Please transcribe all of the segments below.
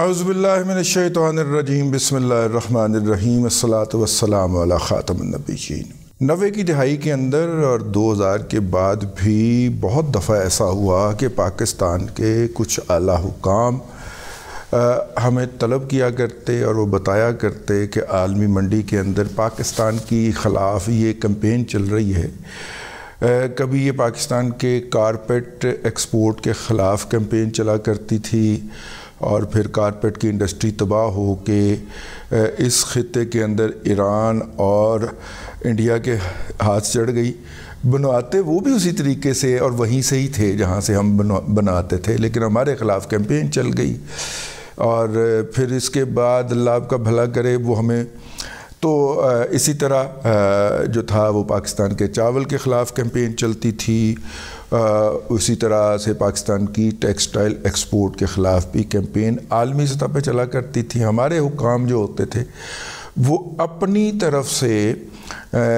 औज़ुबिल्लाहि मिनश्शैतानिर्रजीम बिस्मिल्लाहिर्रहमानिर्रहीम अस्सलातु वस्सलामु अला खातमुन्नबिय्यीन। नवे की दहाई के अंदर और 2000 के बाद भी बहुत दफ़ा ऐसा हुआ कि पाकिस्तान के कुछ आला हुकाम हमें तलब किया करते और वो बताया करते कि आलमी मंडी के अंदर पाकिस्तान की ख़िलाफ़ ये कैंपेन चल रही है। कभी ये पाकिस्तान के कारपेट एक्सपोर्ट के ख़िलाफ़ कैंपेन चला करती थी और फिर कारपेट की इंडस्ट्री तबाह हो के इस ख़ित्ते के अंदर ईरान और इंडिया के हाथ चढ़ गई। बनाते वो भी उसी तरीके से और वहीं से ही थे जहाँ से हम बनाते थे, लेकिन हमारे ख़िलाफ़ कैंपेन चल गई। और फिर इसके बाद अल्लाह का भला करे वो हमें, तो इसी तरह जो था वो पाकिस्तान के चावल के ख़िलाफ़ कैंपेन चलती थी। उसी तरह से पाकिस्तान की टेक्सटाइल एक्सपोर्ट के ख़िलाफ़ भी कैंपेन आलमी सतह पर चला करती थी। हमारे हुकाम जो होते थे वो अपनी तरफ से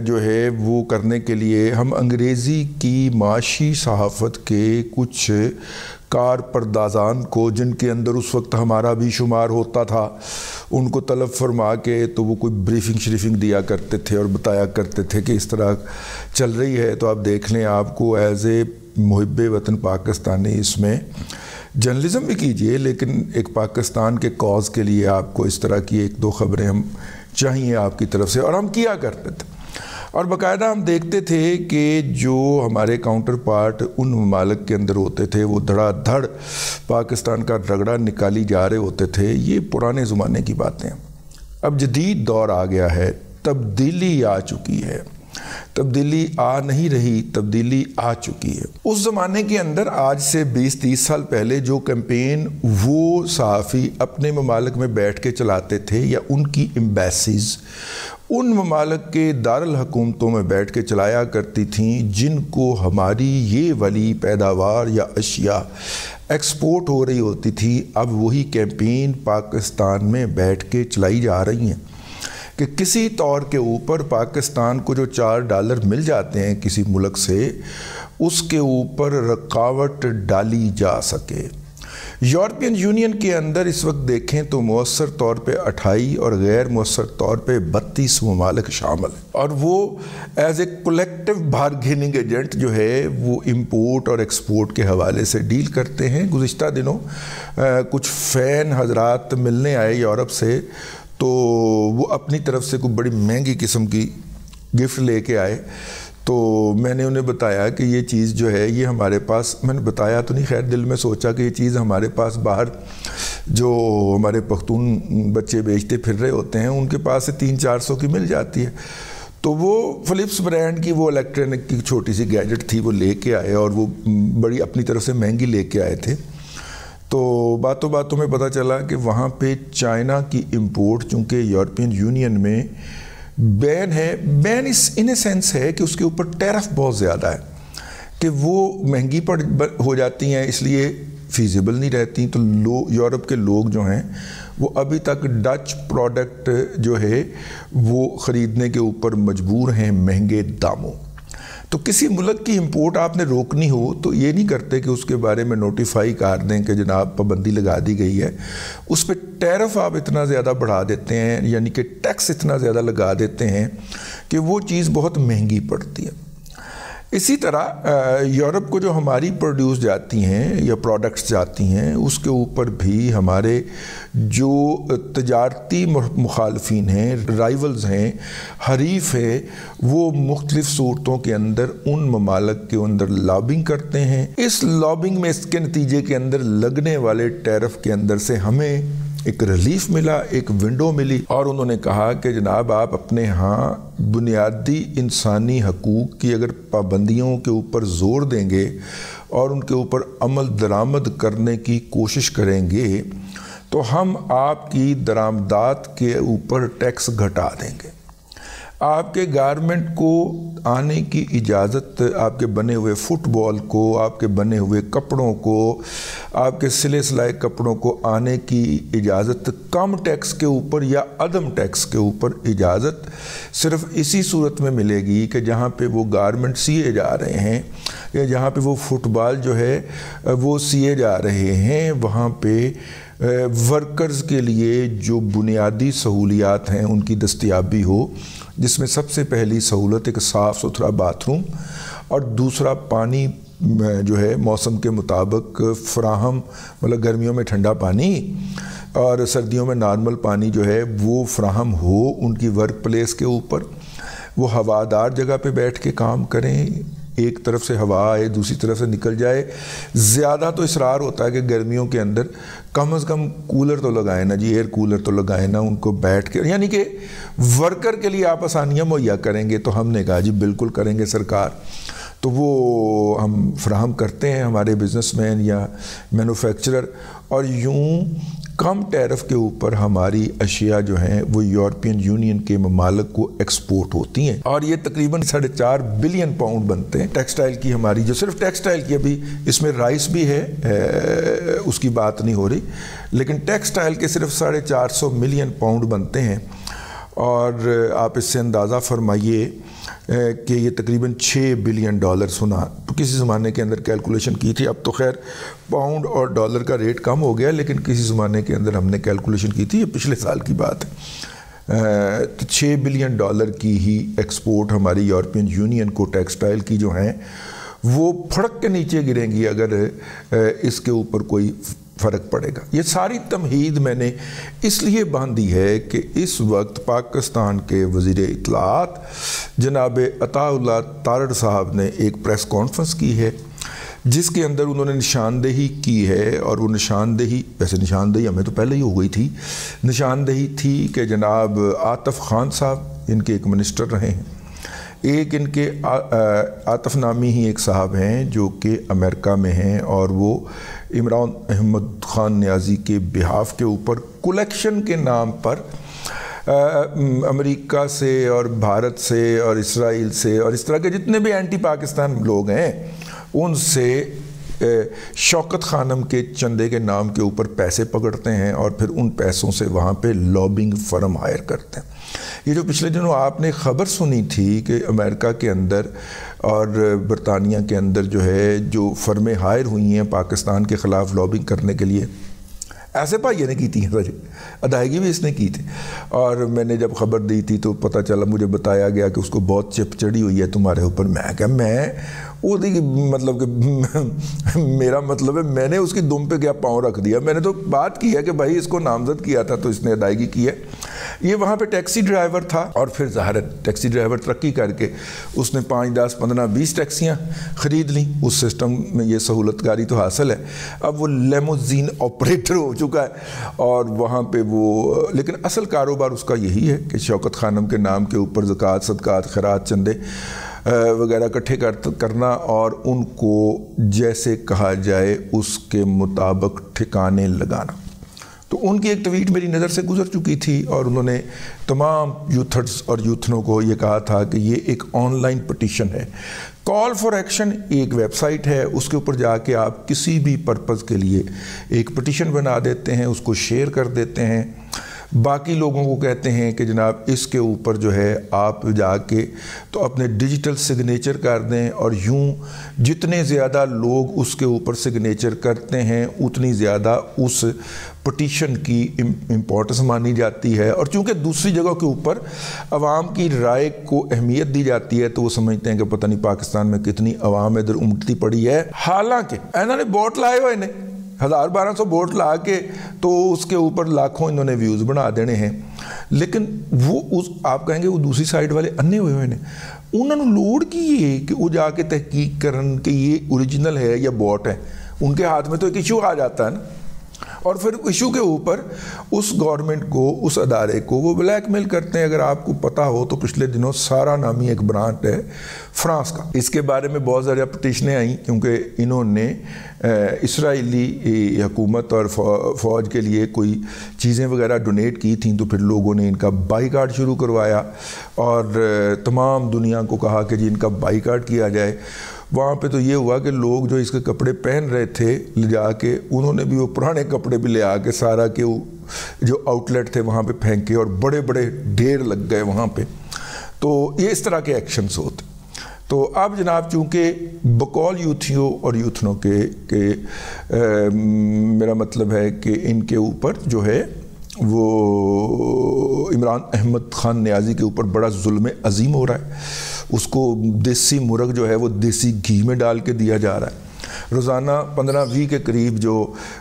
जो है वो करने के लिए हम अंग्रेज़ी की माशी सहाफ़त के कुछ कार परदाजान को, जिनके अंदर उस वक्त हमारा भी शुमार होता था, उनको तलब फरमा के तो वो कोई ब्रीफिंग श्रीफिंग दिया करते थे और बताया करते थे कि इस तरह चल रही है तो आप देख लें। आपको एज़ ए मुहिब वतन पाकिस्तानी इसमें जर्नलिज़म भी कीजिए, लेकिन एक पाकिस्तान के कॉज के लिए आपको इस तरह की एक दो ख़बरें हम चाहिए आपकी तरफ से, और हम किया करते थे। और बाकायदा हम देखते थे कि जो हमारे काउंटर पार्ट उन ममालिक के अंदर होते थे वो धड़ाधड़ पाकिस्तान का रगड़ा निकाली जा रहे होते थे। ये पुराने ज़माने की बातें। अब जदीद दौर आ गया है, तब्दीली आ चुकी है। तब्दीली आ नहीं रही, तब्दीली आ चुकी है। उस ज़माने के अंदर आज से 20-30 साल पहले जो कैंपेन वो सहाफ़ी अपने ममालिक में बैठ के चलाते थे या उनकी एम्बेसीज़ उन ममालिक के दारुल हुकूमतों में बैठ के चलाया करती थीं, जिनको हमारी ये वाली पैदावार या अशिया एक्सपोर्ट हो रही होती थी। अब वही कैंपेन पाकिस्तान में बैठ के चलाई जा रही हैं कि किसी तौर के ऊपर पाकिस्तान को जो $4 मिल जाते हैं किसी मुल्क से, उसके ऊपर रुकावट डाली जा सके। यूरोपियन यूनियन के अंदर इस वक्त देखें तो मौसर तौर पे 28 और गैर मौसर तौर पे 32 ममालिक शामिल हैं, और वो as a collective bargaining agent जो है वो इम्पोर्ट और एक्सपोर्ट के हवाले से डील करते हैं। गुज़िश्ता दिनों कुछ फ़ैन हजरात मिलने आए यूरोप से, तो वो अपनी तरफ से कोई बड़ी महंगी किस्म की गिफ्ट लेके आए। तो मैंने उन्हें बताया कि ये चीज़ जो है ये हमारे पास, मैंने बताया तो नहीं, खैर दिल में सोचा कि ये चीज़ हमारे पास बाहर जो हमारे पख्तून बच्चे बेचते फिर रहे होते हैं उनके पास से 300-400 की मिल जाती है। तो वो फ़िलिप्स ब्रांड की वो इलेक्ट्रॉनिक की छोटी सी गैजेट थी, वो लेके आए और वो बड़ी अपनी तरफ से महंगी लेके आए थे। तो बातों बातों में पता चला कि वहाँ पे चाइना की इंपोर्ट, चूँकि यूरोपियन यूनियन में बैन है, ban is in a sense है कि उसके ऊपर टैरिफ बहुत ज़्यादा है कि वो महंगी पड़ हो जाती हैं, इसलिए फीजिबल नहीं रहती। तो यूरोप के लोग जो हैं वो अभी तक डच प्रोडक्ट जो है वो ख़रीदने के ऊपर मजबूर हैं महंगे दामों। तो किसी मुल्क की इंपोर्ट आपने रोकनी हो तो ये नहीं करते कि उसके बारे में नोटिफाई कर दें कि जनाब पाबंदी लगा दी गई है, उस पर टैरिफ आप इतना ज़्यादा बढ़ा देते हैं, यानी कि टैक्स इतना ज़्यादा लगा देते हैं कि वो चीज़ बहुत महंगी पड़ती है। इसी तरह यूरोप को जो हमारी प्रोड्यूस जाती हैं या प्रोडक्ट्स जाती हैं उसके ऊपर भी हमारे जो तजारती मुखालफिन हैं, राइवल्स हैं, हरीफ हैं, वो मुख्तलिफ़ सूरतों के अंदर उन ममालिक के अंदर लॉबिंग करते हैं। इस लॉबिंग में इसके नतीजे के अंदर लगने वाले टैरिफ के अंदर से हमें एक रिलीफ मिला, एक विंडो मिली, और उन्होंने कहा कि जनाब आप अपने यहाँ बुनियादी इंसानी हकूक़ की अगर पाबंदियों के ऊपर ज़ोर देंगे और उनके ऊपर अमल दरामद करने की कोशिश करेंगे तो हम आपकी दरामदात के ऊपर टैक्स घटा देंगे, आपके गारमेंट को आने की इजाज़त, आपके बने हुए फ़ुटबॉल को, आपके बने हुए कपड़ों को, आपके सिले सिलाए कपड़ों को आने की इजाज़त कम टैक्स के ऊपर या अदम टैक्स के ऊपर इजाज़त सिर्फ़ इसी सूरत में मिलेगी कि जहाँ पे वो गारमेंट सिए जा रहे हैं या जहाँ पे वो फ़ुटबॉल जो है वो सिए जा रहे हैं वहाँ पे वर्कर्स के लिए जो बुनियादी सहूलियात हैं उनकी दस्तयाबी हो, जिसमें सबसे पहली सहूलत एक साफ़ सुथरा बाथरूम और दूसरा पानी जो है मौसम के मुताबिक फ़राहम, मतलब गर्मियों में ठंडा पानी और सर्दियों में नॉर्मल पानी जो है वो फ़राहम हो। उनकी वर्क प्लेस के ऊपर वो हवादार जगह पे बैठ के काम करें, एक तरफ से हवा आए दूसरी तरफ से निकल जाए। ज़्यादा तो इसरार होता है कि गर्मियों के अंदर कम से कम कूलर तो लगाए ना जी, एयर कूलर तो लगाए ना, उनको बैठ के, यानी कि वर्कर के लिए आप आसानियाँ मुहैया करेंगे। तो हमने कहा जी बिल्कुल करेंगे सरकार, तो वो हम फ्राहम करते हैं हमारे बिजनेसमैन या मैन्युफैक्चरर। और यूँ कम टैरिफ के ऊपर हमारी अशिया जो हैं वो यूरोपियन यूनियन के ममालिक को एक्सपोर्ट होती हैं और ये तकरीबन 4.5 बिलियन पाउंड बनते हैं। टेक्सटाइल की हमारी जो सिर्फ टेक्सटाइल की, अभी इसमें राइस भी है उसकी बात नहीं हो रही, लेकिन टेक्सटाइल के सिर्फ 450 मिलियन पाउंड बनते हैं। और आप इससे अंदाज़ा फरमाइए कि ये तकरीबन $6 बिलियन होना, तो किसी ज़माने के अंदर कैलकुलेशन की थी, अब तो खैर पाउंड और डॉलर का रेट कम हो गया, लेकिन किसी ज़माने के अंदर हमने कैलकुलेशन की थी, ये पिछले साल की बात है। तो $6 बिलियन की ही एक्सपोर्ट हमारी यूरोपियन यूनियन को टेक्सटाइल की जो हैं वो फड़क के नीचे गिरेंगी अगर इसके ऊपर कोई फ़र्क पड़ेगा। ये सारी तमहीद मैंने इसलिए बांधी है कि इस वक्त पाकिस्तान के वज़ीर इत्तलात जनाब अता उल्लाह तारड़ साहब ने एक प्रेस कॉन्फ्रेंस की है जिसके अंदर उन्होंने निशानदेही की है, और वो निशानदेही, वैसे निशानदेही हमें तो पहले ही हो गई थी, निशानदेही थी कि जनाब आतिफ खान साहब, इनके एक मिनिस्टर रहे हैं, एक इनके आतिफ नामी ही एक साहब हैं जो कि अमेरिका में हैं, और वो इमरान अहमद ख़ान न्याजी के बिहाफ के ऊपर कलेक्शन के नाम पर अमेरिका से और भारत से और इसराइल से और इस तरह के जितने भी एंटी पाकिस्तान लोग हैं उनसे शौकत खानम के चंदे के नाम के ऊपर पैसे पकड़ते हैं और फिर उन पैसों से वहाँ पे लॉबिंग फर्म हायर करते हैं। ये जो पिछले दिनों आपने ख़बर सुनी थी कि अमेरिका के अंदर और बरतानिया के अंदर जो है जो फर्में हायर हुई हैं पाकिस्तान के ख़िलाफ़ लॉबिंग करने के लिए, ऐसे भाइयों ने की थी, सर अदायगी भी इसने की थी। और मैंने जब ख़बर दी थी तो पता चला, मुझे बताया गया कि उसको बहुत चिप चढ़ी हुई है तुम्हारे ऊपर। मैं क्या, मैं वो देखिए, मतलब कि मेरा मतलब है मैंने उसकी दुम पे क्या पाँव रख दिया। मैंने तो बात की है कि भाई इसको नामजद किया था तो इसने अदायगी की है। ये वहाँ पर टैक्सी ड्राइवर था और फिर ज़ाहिर टैक्सी ड्राइवर तरक्की करके उसने 5, 10, 15, 20 टैक्सियाँ ख़रीद लीं, उस सिस्टम में ये सहूलतकारी तो हासिल है। अब वो लेमोजीन ऑपरेटर हो चुका है और वहाँ पे वो, लेकिन असल कारोबार उसका यही है कि शौकत खानम के नाम के ऊपर ज़कात, सदकात, खैरात, चंदे वगैरह इकट्ठे करना और उनको जैसे कहा जाए उसके मुताबिक ठिकाने लगाना। तो उनकी एक ट्वीट मेरी नज़र से गुजर चुकी थी और उन्होंने तमाम यूथर्स और यूथनों को ये कहा था कि ये एक ऑनलाइन पटिशन है। कॉल फॉर एक्शन एक वेबसाइट है, उसके ऊपर जाके आप किसी भी पर्पज़ के लिए एक पटिशन बना देते हैं, उसको शेयर कर देते हैं, बाकी लोगों को कहते हैं कि जनाब इसके ऊपर जो है आप जाके तो अपने डिजिटल सिग्नेचर कर दें, और यूँ जितने ज़्यादा लोग उसके ऊपर सिग्नेचर करते हैं उतनी ज़्यादा उस पटिशन की इम्पोर्टेंस मानी जाती है। और चूँकि दूसरी जगह के ऊपर आवाम की राय को अहमियत दी जाती है तो वो समझते हैं कि पता नहीं पाकिस्तान में कितनी आवाम इधर उमटती पड़ी है। हालांकि इन्होंने वोट लाए हुए ने 1000-1200 वोट ला के तो उसके ऊपर लाखों इन्होंने व्यूज़ बना देने हैं, लेकिन वो उस आप कहेंगे वो दूसरी साइड वाले अन्ने हुए हुए ने, उन्होंने लोड़ की है कि वो जाके तहकीक करन कि ये ओरिजिनल है या वोट है। उनके हाथ में तो एक इशू आ जाता है ना, और फिर इशू के ऊपर उस गवर्नमेंट को, उस अदारे को वो ब्लैकमेल करते हैं। अगर आपको पता हो तो पिछले दिनों सारा नामी एक ब्रांड है फ्रांस का, इसके बारे में बहुत सारी पटिशनें आई क्योंकि इन्होंने इसराइली हुकूमत और फ़ौज के लिए कोई चीज़ें वगैरह डोनेट की थी, तो फिर लोगों ने इनका बाईकाट शुरू करवाया और तमाम दुनिया को कहा कि जी इनका बाईकाट किया जाए। वहाँ पे तो ये हुआ कि लोग जो इसके कपड़े पहन रहे थे ले जा के, उन्होंने भी वो पुराने कपड़े भी ले आके सारा के जो आउटलेट थे वहाँ पे फेंके और बड़े बड़े ढेर लग गए वहाँ पे। तो ये इस तरह के एक्शंस होते। तो अब जनाब चूँकि बकौल यूथियों और यूथनों के मेरा मतलब है कि इनके ऊपर जो है वो इमरान अहमद ख़ान नियाज़ी के ऊपर बड़ा जुल्म अजीम हो रहा है। उसको देसी मुर्ग़ जो है वो देसी घी में डाल के दिया जा रहा है। रोज़ाना 15-20 के करीब जो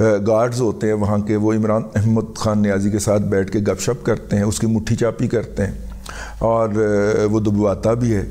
गार्ड्स होते हैं वहाँ के, वो इमरान अहमद ख़ान नियाज़ी के साथ बैठ के गपशप करते हैं, उसकी मुट्ठी चापी करते हैं और वो दुबवाता भी है,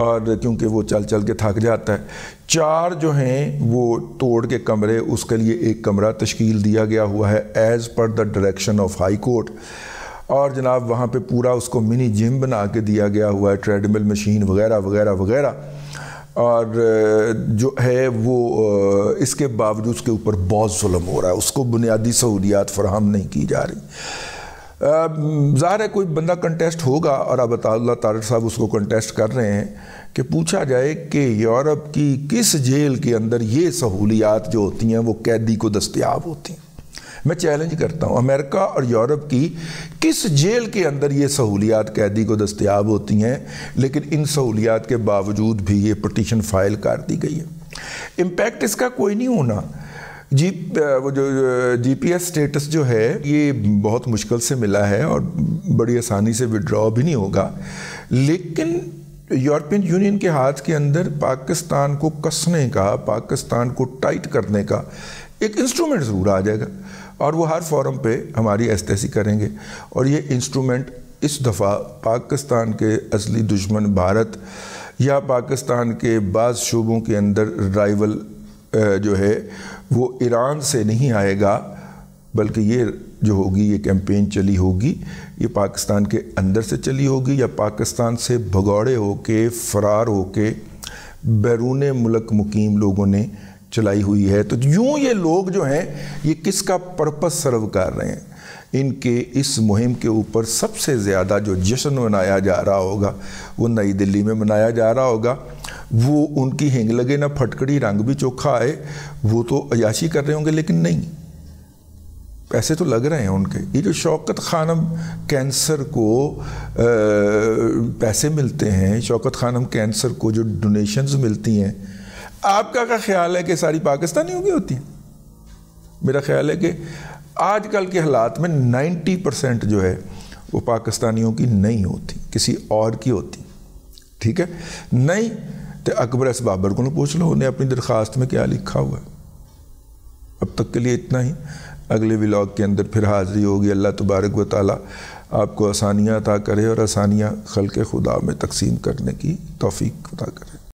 और क्योंकि वो चल चल के थक जाता है। 4 जो हैं वो तोड़ के कमरे, उसके लिए एक कमरा तश्कील दिया गया हुआ है as per the direction of high court, और जनाब वहाँ पे पूरा उसको मिनी जिम बना के दिया गया हुआ है, ट्रेडमिल मशीन वगैरह वगैरह वगैरह। और जो है वो इसके बावजूद उसके ऊपर बहुत जुल्म हो रहा है, उसको बुनियादी सहूलियात फराहम नहीं की जा रही। ज़ाहिर है कोई बंदा कंटेस्ट होगा और अब अता उल्लाह तारर साहब उसको कंटेस्ट कर रहे हैं कि पूछा जाए कि यूरोप की किस जेल के अंदर ये सहूलियात जो होती हैं वो कैदी को दस्तयाब होती हैं। मैं चैलेंज करता हूँ, अमेरिका और यूरोप की किस जेल के अंदर ये सहूलियात कैदी को दस्तयाब होती हैं, लेकिन इन सहूलियात के बावजूद भी ये पटिशन फाइल कर दी गई है। इम्पैक्ट इसका कोई नहीं होना। वो जो GPS स्टेटस जो है ये बहुत मुश्किल से मिला है और बड़ी आसानी से विड्रॉ भी नहीं होगा, लेकिन यूरोपियन यूनियन के हाथ के अंदर पाकिस्तान को कसने का, पाकिस्तान को टाइट करने का एक इंस्ट्रूमेंट ज़रूर आ जाएगा, और वो हर फोरम पे हमारी ऐसी करेंगे। और ये इंस्ट्रूमेंट इस दफ़ा पाकिस्तान के असली दुश्मन भारत या पाकिस्तान के बाद शूबों के अंदर राइवल जो है वो ईरान से नहीं आएगा, बल्कि ये जो होगी ये कैंपेन चली होगी, ये पाकिस्तान के अंदर से चली होगी या पाकिस्तान से भगौड़े होके फ़रार होके बैरून मुल्क मुकीम लोगों ने चलाई हुई है। तो यूँ ये लोग जो हैं ये किसका पर्पज़ सर्व कर रहे हैं? इनके इस मुहिम के ऊपर सबसे ज़्यादा जो जश्न मनाया जा रहा होगा वो नई दिल्ली में मनाया जा रहा होगा। वो उनकी हिंग लगे ना फटकड़ी, रंग भी चोखा आए, वो तो अयाशी कर रहे होंगे, लेकिन नहीं, पैसे तो लग रहे हैं उनके। ये जो शौकत खानम कैंसर को पैसे मिलते हैं, शौकत खानम कैंसर को जो डोनेशंस मिलती हैं, आपका क्या ख्याल है कि सारी पाकिस्तानियों की होती हैं? मेरा ख्याल है कि आजकल के हालात में 90% जो है वो पाकिस्तानियों की नहीं होती, किसी और की होती। ठीक है, नहीं तो अकबर एस बाबर को पूछ लो, उन्हें अपनी दरख्वास्त में क्या लिखा हुआ है। अब तक के लिए इतना ही, अगले व्लॉग के अंदर फिर हाज़िरी होगी। अल्लाह तबारक व ताला आपको आसानियाँ अता करे और आसानियाँ खल्क़ खुदा में तकसीम करने की तौफीक अता करे।